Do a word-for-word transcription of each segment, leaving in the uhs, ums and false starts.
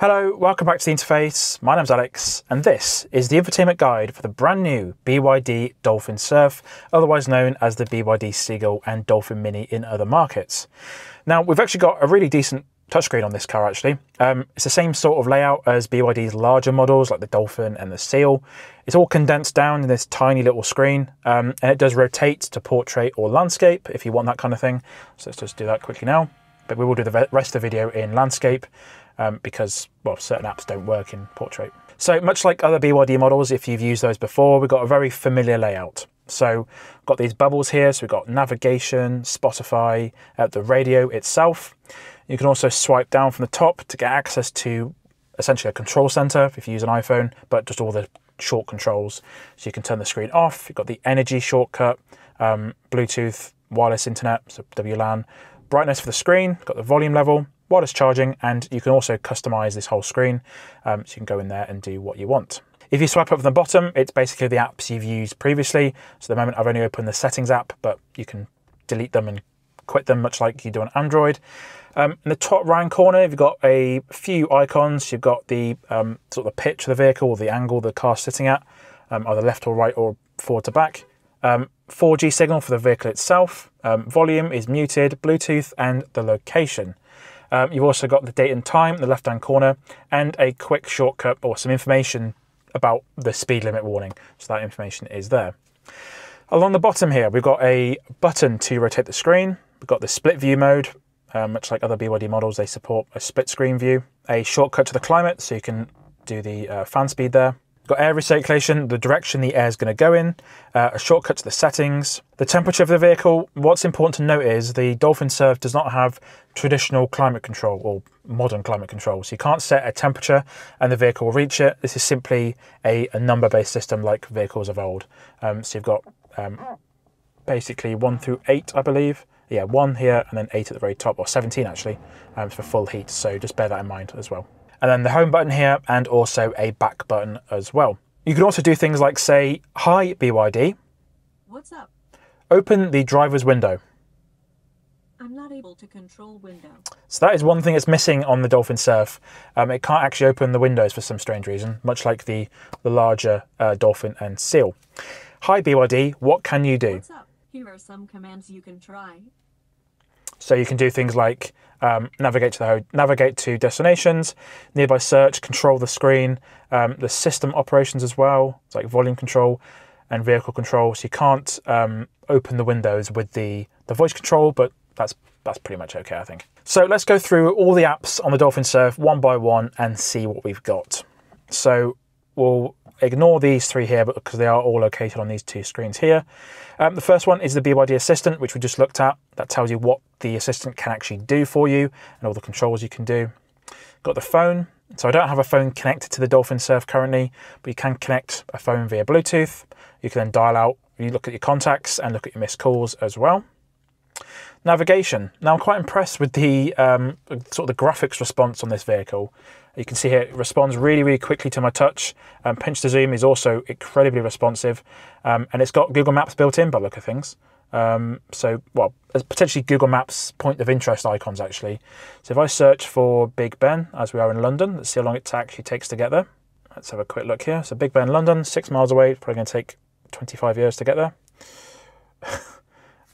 Hello, welcome back to The Interface. My name's Alex, and this is the infotainment guide for the brand new B Y D Dolphin Surf, otherwise known as the B Y D Seagull and Dolphin Mini in other markets. Now, we've actually got a really decent touchscreen on this car, actually. Um, it's the same sort of layout as B Y D's larger models, like the Dolphin and the Seal. It's all condensed down in this tiny little screen, um, and it does rotate to portrait or landscape, if you want that kind of thing. So let's just do that quickly now. But we will do the rest of the video in landscape, Um, because, well, certain apps don't work in portrait. So much like other B Y D models, if you've used those before, we've got a very familiar layout. So got these bubbles here. So we've got navigation, Spotify, uh, the radio itself. You can also swipe down from the top to get access to essentially a control center if you use an iPhone, but just all the short controls. So you can turn the screen off. You've got the energy shortcut, um, Bluetooth, wireless internet, so W LAN, brightness for the screen, got the volume level, wireless charging, and you can also customize this whole screen, um, so you can go in there and do what you want. If you swipe up from the bottom, it's basically the apps you've used previously. So at the moment I've only opened the settings app, but you can delete them and quit them, much like you do on Android. Um, in the top right corner, you've got a few icons. You've got the um, sort of the pitch of the vehicle, or the angle the car's sitting at, um, either left or right or forward to back. Um, four G signal for the vehicle itself. Um, volume is muted, Bluetooth, and the location. Um, you've also got the date and time in the left-hand corner, and a quick shortcut or some information about the speed limit warning. So that information is there. Along the bottom here, we've got a button to rotate the screen. We've got the split view mode, um, much like other B Y D models, they support a split screen view. A shortcut to the climate, so you can do the uh, fan speed there. Got air recirculation, the direction the air is going to go in, uh, a shortcut to the settings, the temperature of the vehicle. What's important to note is the Dolphin Surf does not have traditional climate control or modern climate control. So you can't set a temperature and the vehicle will reach it. This is simply a, a number-based system like vehicles of old. Um, so you've got um, basically one through eight, I believe. Yeah, one here and then eight at the very top, or seventeen actually, um, for full heat. So just bear that in mind as well. And then the home button here, and also a back button as well. You can also do things like say, "Hi B Y D. What's up?" Open the driver's window. I'm not able to control window. So that is one thing that's missing on the Dolphin Surf. Um, it can't actually open the windows for some strange reason, much like the, the larger uh, Dolphin and Seal. "Hi B Y D, what can you do?" What's up? Here are some commands you can try. So you can do things like um, navigate to the navigate to destinations, nearby search, control the screen, um, the system operations as well. It's like volume control and vehicle control. So you can't um, open the windows with the the voice control, but that's that's pretty much okay, I think. So let's go through all the apps on the Dolphin Surf one by one and see what we've got. So we'll ignore these three here because they are all located on these two screens here. Um, the first one is the B Y D Assistant, which we just looked at. That tells you what the assistant can actually do for you and all the controls you can do. Got the phone. So I don't have a phone connected to the Dolphin Surf currently, but you can connect a phone via Bluetooth. You can then dial out, you look at your contacts and look at your missed calls as well. Navigation. Now I'm quite impressed with the um, sort of the graphics response on this vehicle. You can see here it responds really, really quickly to my touch. Um, pinch to zoom is also incredibly responsive, um, and it's got Google Maps built in by the look of things. Um, so, well, as potentially Google Maps point of interest icons actually. So if I search for Big Ben, as we are in London, let's see how long it actually takes to get there. Let's have a quick look here. So Big Ben, London, six miles away. Probably going to take twenty-five years to get there.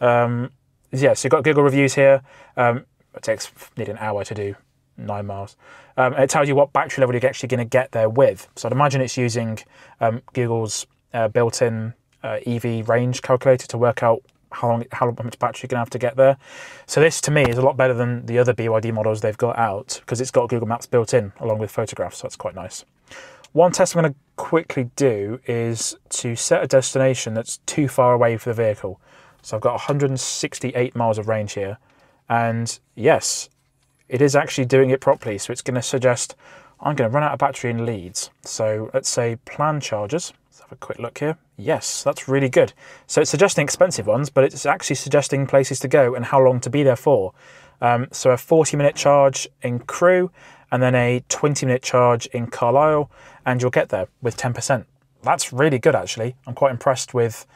um, yeah, so you've got Google reviews here. Um, it takes nearly an hour to do nine miles. Um, and it tells you what battery level you're actually going to get there with. So I'd imagine it's using um, Google's uh, built-in uh, E V range calculator to work out how long, how much battery you're going to have to get there. So this to me is a lot better than the other B Y D models they've got out because it's got Google Maps built in along with photographs, so that's quite nice. One test I'm going to quickly do is to set a destination that's too far away for the vehicle. So I've got one hundred sixty-eight miles of range here, and yes, it is actually doing it properly. So it's going to suggest I'm going to run out of battery in Leeds. So let's say plan charges. Let's have a quick look here. Yes, that's really good. So it's suggesting expensive ones, but it's actually suggesting places to go and how long to be there for. Um, so a forty minute charge in Crewe and then a twenty minute charge in Carlisle, and you'll get there with ten percent. That's really good, actually. I'm quite impressed with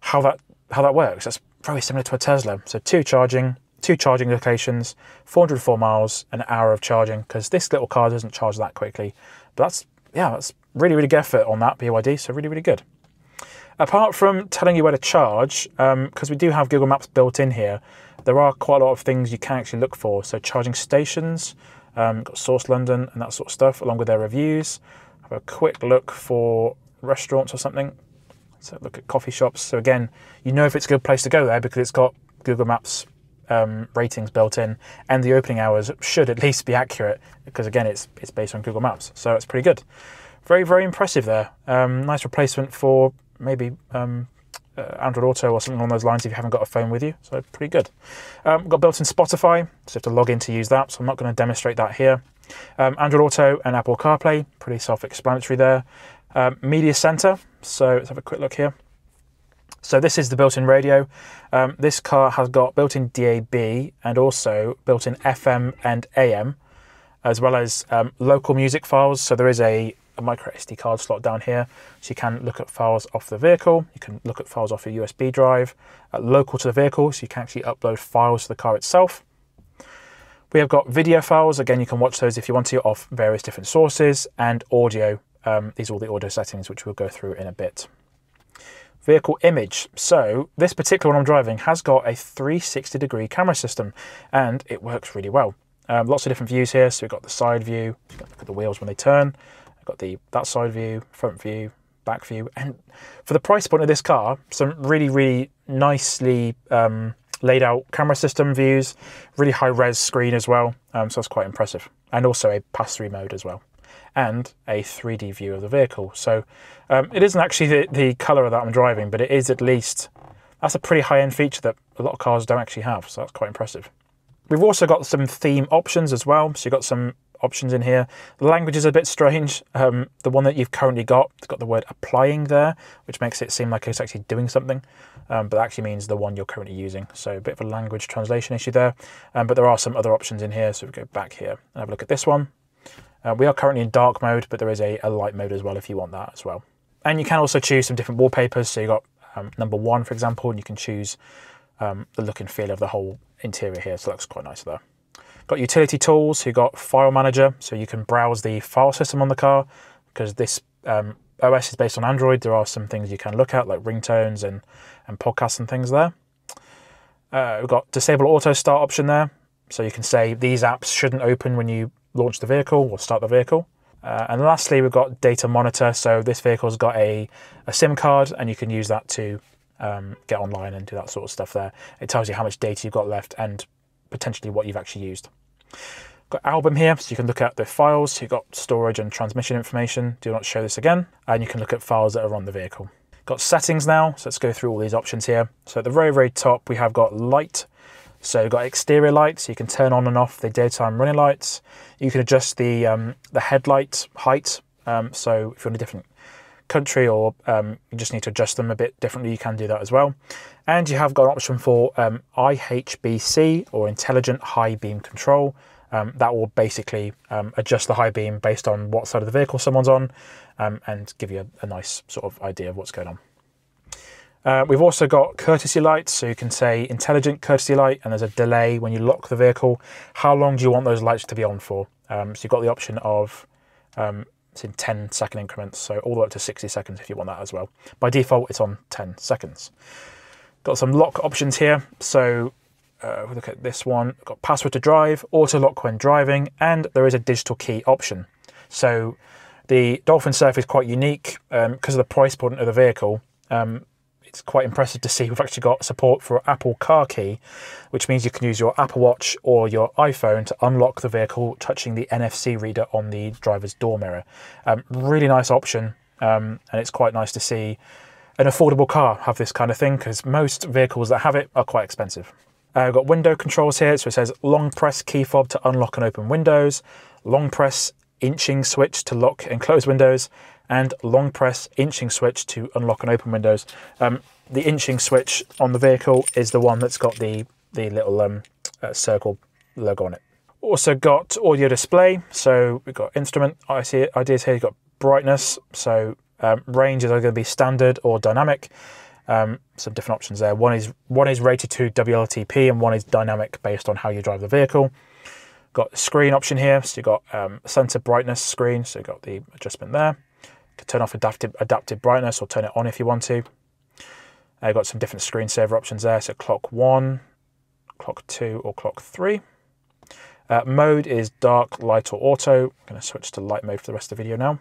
how that, how that works. That's very similar to a Tesla. So two charging, two charging locations, four hundred four miles, an hour of charging, because this little car doesn't charge that quickly. But that's, yeah, that's really, really good effort on that B Y D, so really, really good. Apart from telling you where to charge, um, because we do have Google Maps built in here, there are quite a lot of things you can actually look for. So charging stations, um, got Source London and that sort of stuff, along with their reviews. Have a quick look for restaurants or something. So look at coffee shops. So again, you know if it's a good place to go there because it's got Google Maps um, ratings built in, and the opening hours should at least be accurate because again, it's it's based on Google Maps. So it's pretty good. Very, very impressive there. Um, nice replacement for maybe um, uh, Android Auto or something along those lines if you haven't got a phone with you. So pretty good. Um, got built in Spotify, so you have to log in to use that. So I'm not going to demonstrate that here. Um, Android Auto and Apple CarPlay, pretty self-explanatory there. Um, media center, so let's have a quick look here. So this is the built-in radio. Um, this car has got built-in D A B and also built-in F M and A M, as well as um, local music files. So there is a, a micro S D card slot down here, so you can look at files off the vehicle. You can look at files off your U S B drive, uh, local to the vehicle, so you can actually upload files to the car itself. We have got video files. Again, you can watch those if you want to off various different sources, and audio. Um, these are all the audio settings, which we'll go through in a bit. Vehicle image. So this particular one I'm driving has got a three sixty degree camera system, and it works really well. Um, lots of different views here. So we've got the side view, you can look at the wheels when they turn. I've got the that side view, front view, back view. And for the price point of this car, some really, really nicely um, laid out camera system views, really high res screen as well. Um, so that's quite impressive. And also a pass-through mode as well, and a three D view of the vehicle. So um, it isn't actually the, the colour that I'm driving, but it is at least, that's a pretty high-end feature that a lot of cars don't actually have, so that's quite impressive. We've also got some theme options as well, so you've got some options in here. The language is a bit strange. Um, the one that you've currently got, it's got the word applying there, which makes it seem like it's actually doing something, um, but that actually means the one you're currently using. So a bit of a language translation issue there, um, but there are some other options in here, so we go back here and have a look at this one. Uh, we are currently in dark mode, but there is a, a light mode as well if you want that as well. And you can also choose some different wallpapers. So you've got um, number one, for example, and you can choose um, the look and feel of the whole interior here. So that looks quite nice there. Got utility tools. You've got file manager. So you can browse the file system on the car because this um, O S is based on Android. There are some things you can look at like ringtones and, and podcasts and things there. Uh, we've got disable auto start option there. So you can say these apps shouldn't open when you launch the vehicle or start the vehicle. Uh, and lastly, we've got data monitor. So this vehicle's got a, a SIM card, and you can use that to um, get online and do that sort of stuff there. It tells you how much data you've got left and potentially what you've actually used. Got album here, so you can look at the files. So you've got storage and transmission information. Do not show this again. And you can look at files that are on the vehicle. Got settings now. So let's go through all these options here. So at the very, very top, we have got light. So you've got exterior lights, so you can turn on and off the daytime running lights. You can adjust the um, the headlight height. Um, so if you're in a different country or um, you just need to adjust them a bit differently, you can do that as well. And you have got an option for um, I H B C, or Intelligent High Beam Control. Um, that will basically um, adjust the high beam based on what side of the vehicle someone's on, um, and give you a, a nice sort of idea of what's going on. Uh, we've also got courtesy lights, so you can say intelligent courtesy light, and there's a delay when you lock the vehicle. How long do you want those lights to be on for? Um, so you've got the option of um, it's in ten second increments, so all the way up to sixty seconds if you want that as well. By default, it's on ten seconds. Got some lock options here, so uh, we look at this one. We've got password to drive, auto lock when driving, and there is a digital key option. So the Dolphin Surf is quite unique um, because of the price point of the vehicle. Um, It's quite impressive to see we've actually got support for Apple Car Key, which means you can use your Apple Watch or your iPhone to unlock the vehicle, touching the N F C reader on the driver's door mirror. Um, really nice option, um, and it's quite nice to see an affordable car have this kind of thing, because most vehicles that have it are quite expensive. Uh, we've got window controls here, so it says long press key fob to unlock and open windows, long press inching switch to lock and close windows, and long press inching switch to unlock and open windows. Um, the inching switch on the vehicle is the one that's got the, the little um, uh, circle logo on it. Also got audio display. So we've got instrument ideas here. You've got brightness. So um, range is either going to be standard or dynamic. um, some different options there. One is one is rated to W L T P and one is dynamic based on how you drive the vehicle. Got the screen option here, so you've got um, center brightness screen, so you've got the adjustment there. You can turn off adaptive, adaptive brightness or turn it on if you want to. Uh, got some different screensaver options there, so clock one, clock two, or clock three. Uh, mode is dark, light, or auto. I'm going to switch to light mode for the rest of the video now.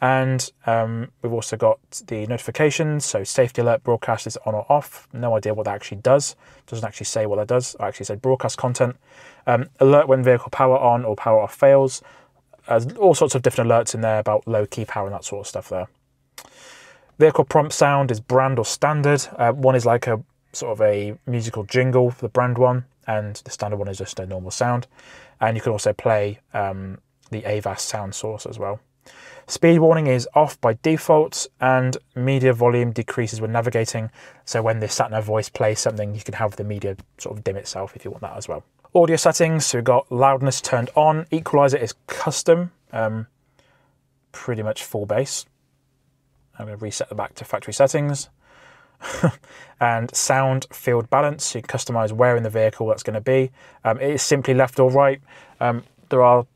And um, we've also got the notifications, so safety alert, broadcast is on or off. No idea what that actually does. Doesn't actually say what that does. I actually said broadcast content. Um, alert when vehicle power on or power off fails. There's all sorts of different alerts in there about low key power and that sort of stuff there. Vehicle prompt sound is brand or standard. Uh, one is like a sort of a musical jingle for the brand one, and the standard one is just a normal sound. And you can also play um, the A V A S sound source as well. Speed warning is off by default, and media volume decreases when navigating. So when the sat nav voice plays something, you can have the media sort of dim itself if you want that as well. Audio settings, so we've got loudness turned on. Equalizer is custom, um, pretty much full bass. I'm going to reset that back to factory settings. And sound field balance, you can customize where in the vehicle that's going to be. Um, it is simply left or right. Um, there are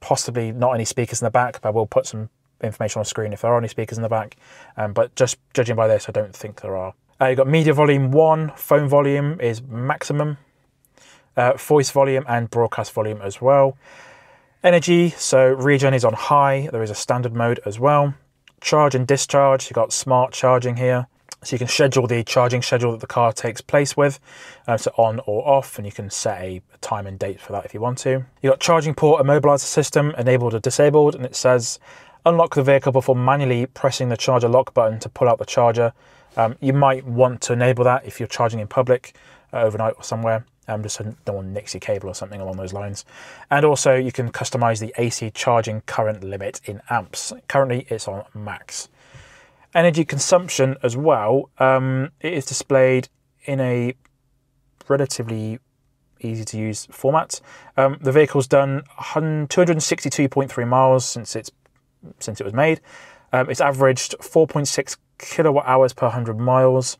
possibly not any speakers in the back, but we'll put some information on the screen if there are any speakers in the back. Um, but just judging by this, I don't think there are. Uh, you've got media volume one, phone volume is maximum, uh, voice volume and broadcast volume as well. Energy, so regen is on high, there is a standard mode as well. Charge and discharge, you've got smart charging here. So you can schedule the charging schedule that the car takes place with, uh, so on or off, and you can set a time and date for that if you want to. You've got charging port immobilizer system, enabled or disabled, and it says unlock the vehicle before manually pressing the charger lock button to pull out the charger. Um, you might want to enable that if you're charging in public uh, overnight or somewhere, um, just so no one nicks your cable or something along those lines. And also you can customize the A C charging current limit in amps. Currently it's on max. Energy consumption as well, um, it is displayed in a relatively easy to use format. Um, the vehicle's done two hundred sixty-two point three miles since it's since it was made. Um, it's averaged four point six kilowatt hours per one hundred miles,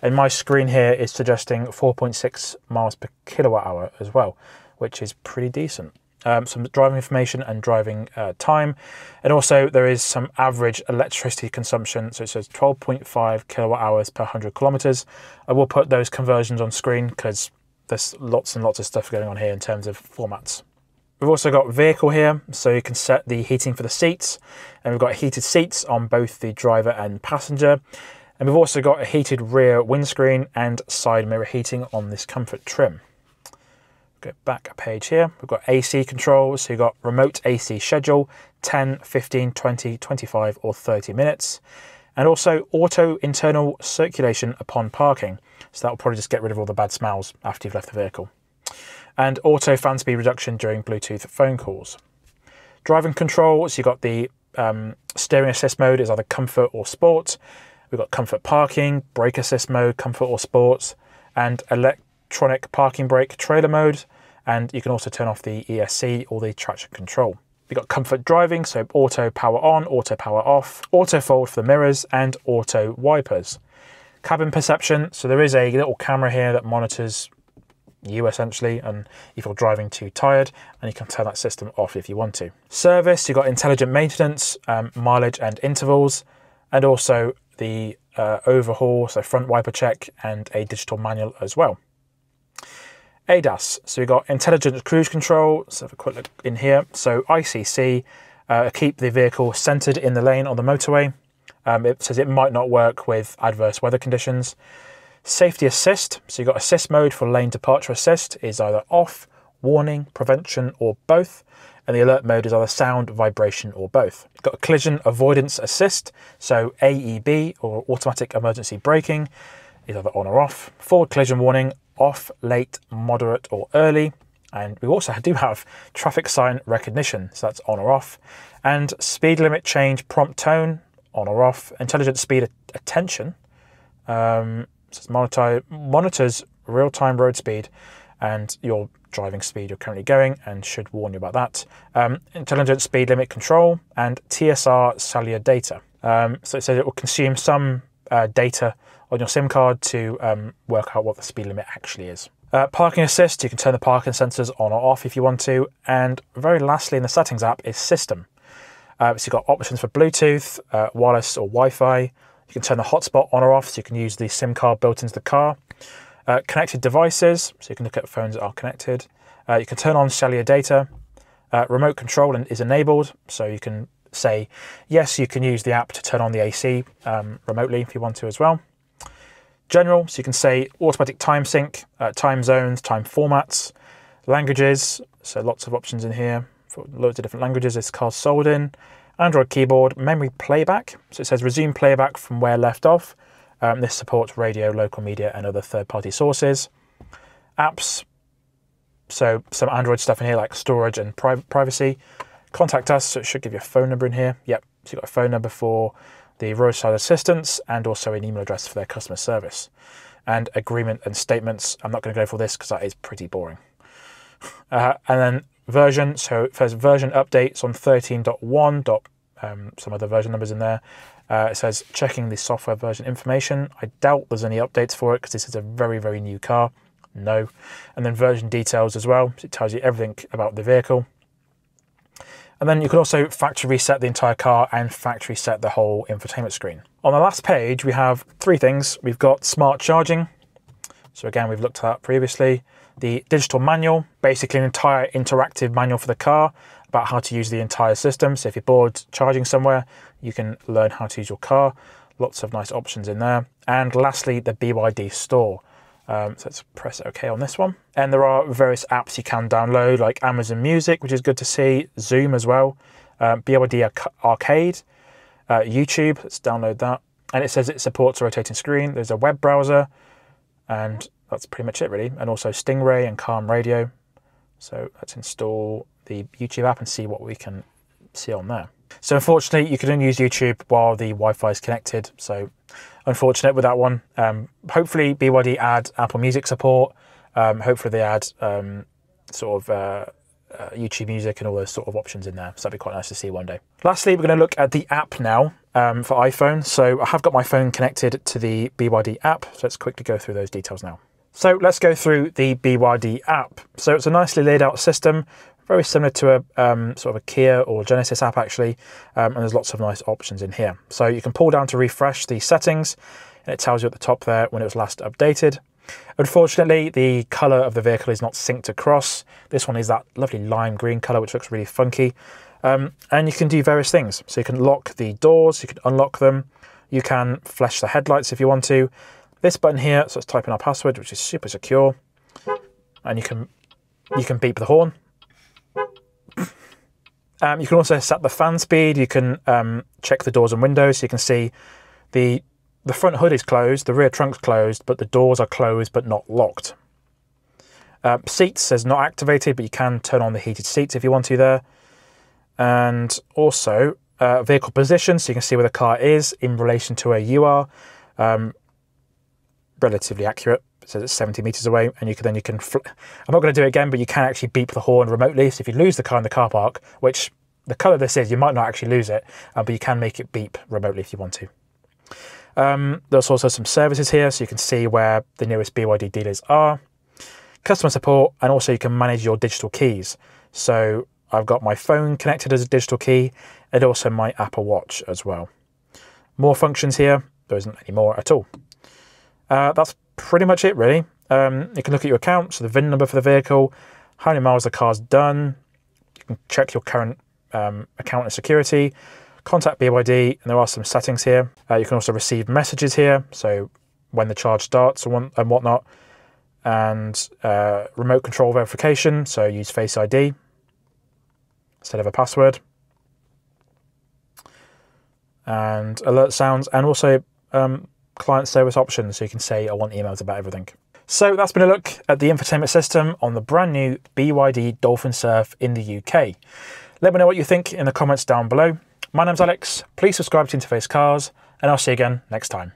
and my screen here is suggesting four point six miles per kilowatt hour as well, which is pretty decent. Um, some driving information and driving uh, time, and also there is some average electricity consumption, so it says twelve point five kilowatt hours per one hundred kilometers. I will put those conversions on screen because there's lots and lots of stuff going on here in terms of formats. We've also got vehicle here, so you can set the heating for the seats, and we've got heated seats on both the driver and passenger, and we've also got a heated rear windscreen and side mirror heating on this comfort trim. Go back a page here, we've got A C controls, so you've got remote A C schedule, ten, fifteen, twenty, twenty-five or thirty minutes, and also auto internal circulation upon parking, so that'll probably just get rid of all the bad smells after you've left the vehicle, and auto fan speed reduction during Bluetooth phone calls. Driving controls, you've got the um, steering assist mode is either comfort or sport, we've got comfort parking, brake assist mode, comfort or sports, and elect electronic parking brake trailer mode, and you can also turn off the E S C or the traction control. We've got comfort driving, so auto power on, auto power off, auto fold for the mirrors, and auto wipers. Cabin perception, so there is a little camera here that monitors you essentially, and if you're driving too tired, and you can turn that system off if you want to. Service, you've got intelligent maintenance, um, mileage and intervals, and also the uh, overhaul, so front wiper check, and a digital manual as well. A D A S, so we've got intelligent cruise control, so have a quick look in here, so I C C, uh, keep the vehicle centered in the lane on the motorway, um, it says it might not work with adverse weather conditions. Safety assist, so you've got assist mode for lane departure assist, is either off, warning, prevention or both, and the alert mode is either sound, vibration or both. You've got collision avoidance assist, so A E B or automatic emergency braking, is either on or off. Forward collision warning, off, late, moderate or early, and we also do have traffic sign recognition, so that's on or off, and speed limit change prompt tone on or off, intelligent speed attention, um, so it monitor, monitors real-time road speed and your driving speed you're currently going and should warn you about that, um, intelligent speed limit control and T S R cellular data, um, so it says it will consume some uh, data on your SIM card to um, work out what the speed limit actually is. Uh, parking assist, you can turn the parking sensors on or off if you want to. And very lastly in the settings app is system. Uh, so you've got options for Bluetooth, uh, wireless or Wi-Fi. You can turn the hotspot on or off, so you can use the SIM card built into the car. Uh, connected devices, so you can look at phones that are connected. Uh, you can turn on cellular data. Uh, remote control is enabled, so you can say, yes, you can use the app to turn on the A C um, remotely if you want to as well. General, so you can say automatic time sync, uh, time zones, time formats, languages, so lots of options in here for loads of different languages this car's sold in. Android keyboard, memory playback, so it says resume playback from where left off. Um, this supports radio, local media, and other third-party sources. Apps, so some Android stuff in here like storage and pri privacy. Contact us, so it should give you a phone number in here. Yep, so you've got a phone number for the roadside assistance and also an email address for their customer service. And agreement and statements, I'm not going to go for this because that is pretty boring. Uh, and then version, so it says version updates on thirteen point one. Um, some other version numbers in there. Uh, it says checking the software version information. I doubt there's any updates for it because this is a very, very new car. No. And then version details as well. So it tells you everything about the vehicle. And then you can also factory reset the entire car and factory set the whole infotainment screen. On the last page, we have three things. We've got smart charging. So again, we've looked at that previously. The digital manual, basically an entire interactive manual for the car about how to use the entire system. So if you're bored charging somewhere, you can learn how to use your car. Lots of nice options in there. And lastly, the B Y D store. Um, so let's press OK on this one. And there are various apps you can download, like Amazon Music, which is good to see, Zoom as well, um, B Y D Arcade, uh, YouTube, let's download that. And it says it supports a rotating screen. There's a web browser, and that's pretty much it really. And also Stingray and Calm Radio. So let's install the YouTube app and see what we can see on there. So unfortunately, you can only use YouTube while the Wi-Fi is connected. So unfortunate with that one. Um, hopefully B Y D add Apple Music support. Um, hopefully they add um, sort of uh, uh, YouTube Music and all those sort of options in there. So that'd be quite nice to see one day. Lastly, we're going to look at the app now um, for iPhone. So I have got my phone connected to the B Y D app. So let's quickly go through those details now. So let's go through the B Y D app. So it's a nicely laid out system. Very similar to a um, sort of a Kia or Genesis app actually, um, and there's lots of nice options in here. So you can pull down to refresh the settings, and it tells you at the top there when it was last updated. Unfortunately, the colour of the vehicle is not synced across. This one is that lovely lime green colour, which looks really funky. Um, and you can do various things. So you can lock the doors, you can unlock them, you can flash the headlights if you want to. This button here, so let's type in our password, which is super secure, and you can you can beep the horn. Um, you can also set the fan speed. You can um, check the doors and windows. So you can see the the front hood is closed, the rear trunk's closed, but the doors are closed but not locked. Uh, seats says not activated, but you can turn on the heated seats if you want to there. And also uh, vehicle position, so you can see where the car is in relation to where you are. Um, relatively accurate. So it's seventy meters away, and you can then you can. Fl I'm not going to do it again, but you can actually beep the horn remotely. So if you lose the car in the car park, which the colour this is, you might not actually lose it, uh, but you can make it beep remotely if you want to. Um, there's also some services here, so you can see where the nearest B Y D dealers are, customer support, and also you can manage your digital keys. So I've got my phone connected as a digital key, and also my Apple Watch as well. More functions here. There isn't any more at all. Uh, that's pretty much it really. Um, you can look at your account, so the V I N number for the vehicle, how many miles the car's done, you can check your current um, account and security, contact B Y D, and there are some settings here. Uh, you can also receive messages here, so when the charge starts and whatnot, and uh, remote control verification, so use Face I D instead of a password, and alert sounds, and also um, client service options, so you can say I want emails about everything. So that's been a look at the infotainment system on the brand new B Y D Dolphin Surf in the U K. Let me know what you think in the comments down below. My name's Alex, please subscribe to Interface Cars, and I'll see you again next time.